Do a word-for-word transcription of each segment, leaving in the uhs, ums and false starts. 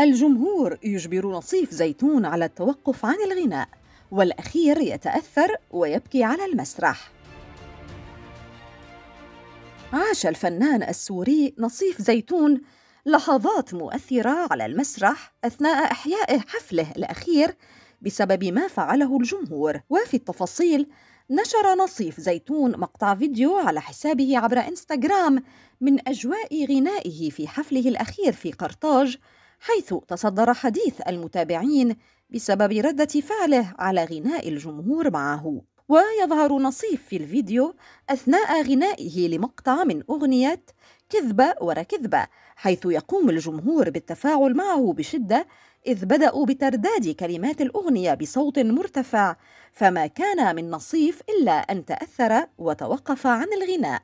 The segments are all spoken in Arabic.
الجمهور يجبر ناصيف زيتون على التوقف عن الغناء، والأخير يتأثر ويبكي على المسرح. عاش الفنان السوري ناصيف زيتون لحظات مؤثرة على المسرح أثناء إحياء حفله الأخير بسبب ما فعله الجمهور. وفي التفاصيل، نشر ناصيف زيتون مقطع فيديو على حسابه عبر انستغرام من أجواء غنائه في حفله الأخير في قرطاج، حيث تصدر حديث المتابعين بسبب ردة فعله على غناء الجمهور معه. ويظهر ناصيف في الفيديو أثناء غنائه لمقطع من أغنية كذبة ورا كذبة، حيث يقوم الجمهور بالتفاعل معه بشدة، إذ بدأوا بترداد كلمات الأغنية بصوت مرتفع، فما كان من ناصيف إلا أن تأثر وتوقف عن الغناء.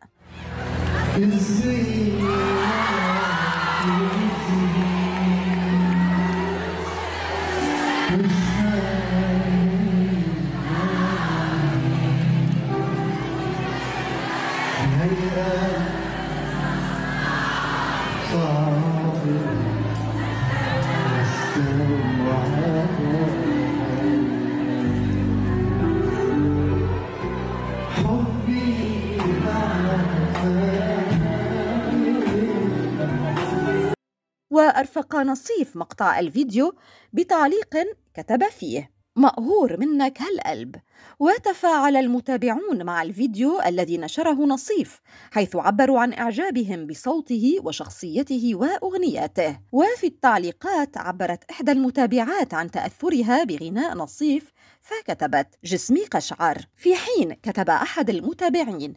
وأرفق ناصيف مقطع الفيديو بتعليق كتب فيه: مقهور منك هالقلب. وتفاعل المتابعون مع الفيديو الذي نشره ناصيف، حيث عبروا عن إعجابهم بصوته وشخصيته وأغنياته. وفي التعليقات، عبرت إحدى المتابعات عن تأثرها بغناء ناصيف، فكتبت: جسمي قشعر. في حين كتب أحد المتابعين: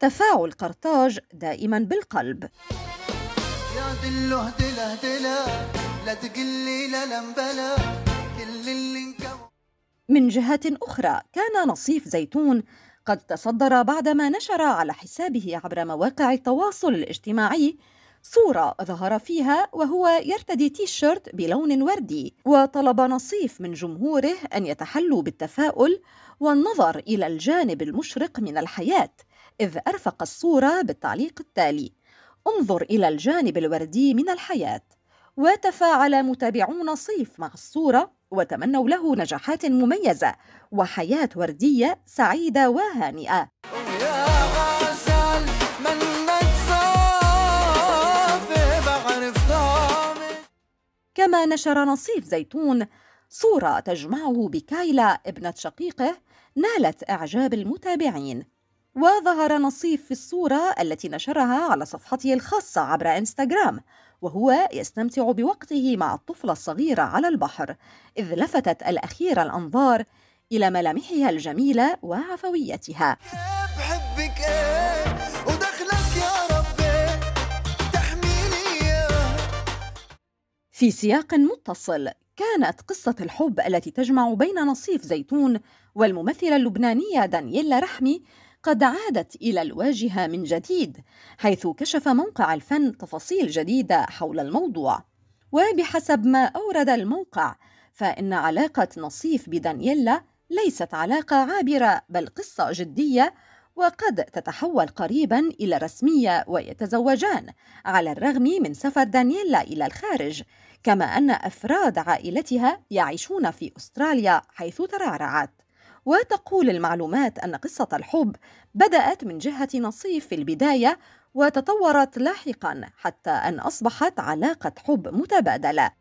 تفاعل قرطاج دائما بالقلب. يا دلو هدلا هدلا لا تقلي لا لمبلا كل اللي انكوى. من جهة أخرى، كان ناصيف زيتون قد تصدر بعدما نشر على حسابه عبر مواقع التواصل الاجتماعي صورة ظهر فيها وهو يرتدي تيشيرت بلون وردي، وطلب ناصيف من جمهوره أن يتحلوا بالتفاؤل والنظر إلى الجانب المشرق من الحياة، إذ أرفق الصورة بالتعليق التالي: انظر إلى الجانب الوردي من الحياة. وتفاعل متابعو ناصيف مع الصورة وتمنوا له نجاحات مميزة وحياة وردية سعيدة وهانئة. كما نشر ناصيف زيتون صورة تجمعه بكايلا ابنة شقيقه، نالت إعجاب المتابعين. وظهر ناصيف في الصورة التي نشرها على صفحته الخاصة عبر انستغرام وهو يستمتع بوقته مع الطفلة الصغيرة على البحر، إذ لفتت الأخيرة الأنظار إلى ملامحها الجميلة وعفويتها. بحبك إيه ودخلك يا ربي تحميلي إيه. في سياق متصل، كانت قصة الحب التي تجمع بين ناصيف زيتون والممثلة اللبنانية دانييلا رحمي قد عادت إلى الواجهة من جديد، حيث كشف موقع الفن تفاصيل جديدة حول الموضوع. وبحسب ما أورد الموقع، فإن علاقة ناصيف بدانييلا ليست علاقة عابرة، بل قصة جدية، وقد تتحول قريبا إلى رسمية ويتزوجان، على الرغم من سفر دانييلا إلى الخارج، كما أن أفراد عائلتها يعيشون في أستراليا حيث ترعرعت. وتقول المعلومات أن قصة الحب بدأت من جهة ناصيف في البداية وتطورت لاحقا حتى أن أصبحت علاقة حب متبادلة.